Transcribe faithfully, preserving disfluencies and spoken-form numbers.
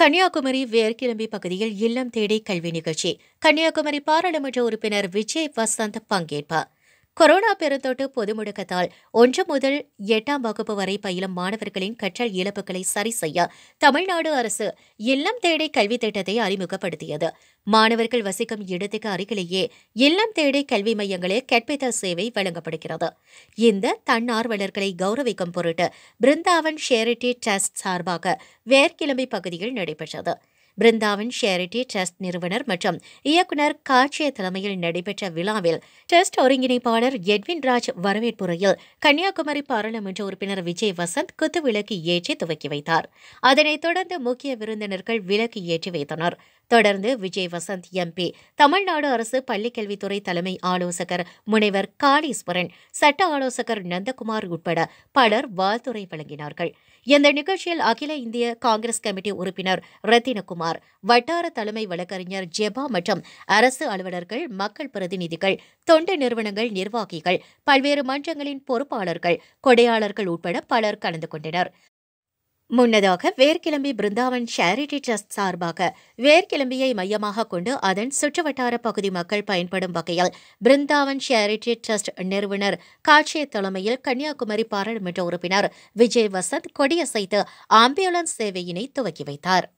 Kanyakumari, Verkilambi பகுதியில் இல்லம் தேடி கல்வி நிகழ்ச்சி கன்னியாகுமரி பாராளுமன்ற உறுப்பினர் விஜய் வசந்த் பங்கேற்பார். கொரோனா பெருந்தொற்று பொது முடக்கத்தால் ஒன்று முதல் எட்டாம் வகுப்பு வரை பயிலும் மாணவர்களின் கற்றல் இழப்புகளை சரி செய்ய தமிழ்நாடு அரசு இல்லம் தேடி கல்வி திட்டத்தை அறிமுகப்படுத்தியது. மாணவர்கள் வசிக்கும் இடத்துக்கு அருகிலேயே இல்லம் தேடி கல்வி மையங்களில் கற்பித்தல் சேவை வழங்கப்படுகிறது. இந்த தன்னார்வலர்களை கௌரவிக்கும் பொருட்டு பிருந்தாவன் சேரிட்டி டிரஸ்ட் சார்பாக வேர்க்கிளம்பி பகுதியில் நடைபெற்றது. பிருந்தாவன் சேரிட்டி டிரஸ்ட் நிறுவனர் மற்றும் இயக்குநர் காட்சிய தலைமையில் நடைபெற்ற விழாவில் டிரஸ்ட் ஒருங்கிணைப்பாளர் எட்வின் ராஜ் வரவேற்புரையில் கன்னியாகுமரி பாராளுமன்ற உறுப்பினர் விஜய் வசந்த் குத்துவிளக்கு ஏற்றி துவக்கி வைத்தார். அதனைத் தொடர்ந்து முக்கிய விருந்தினர்கள் விளக்கு ஏற்றி வைத்தனர். தொடர்ந்து விஜய் வசந்த் எம்பி, தமிழ்நாடு அரசு பள்ளிக்கல்வித்துறை தலைமை ஆலோசகர் முனைவர் காளீஸ்வரன், சட்ட ஆலோசகர் நந்தகுமார் உட்பட பலர் வாழ்த்துரை வழங்கினார்கள். இந்த நிகழ்ச்சியில் அகில இந்திய காங்கிரஸ் கமிட்டி உறுப்பினர் ரத்தினகுமார், வட்டார தலைமை வழக்கறிஞர் ஜெபா மற்றும் அரசு அலுவலர்கள், மக்கள் பிரதிநிதிகள், தொண்டு நிறுவனங்கள் நிர்வாகிகள், பல்வேறு மன்றங்களின் பொறுப்பாளர்கள், கொடையாளர்கள் உட்பட பலர் கலந்து கொண்டனர். முன்னதாக வேர்க்கிளம்பி பிருந்தாவன் சேரிட்டி டிரஸ்ட் சார்பாக வேர்க்கிளம்பியை மையமாக கொண்டு அதன் சுற்றுவட்டார பகுதி மக்கள் பயன்படும் வகையில் பிருந்தாவன் சேரிட்டி டிரஸ்ட் நிறுவனர் காட்சிய தலைமையில் கன்னியாகுமரி பாராளுமன்ற உறுப்பினர் விஜய் வசந்த் கொடியசைத்து ஆம்புலன்ஸ் சேவையினை துவக்கி வைத்தார்.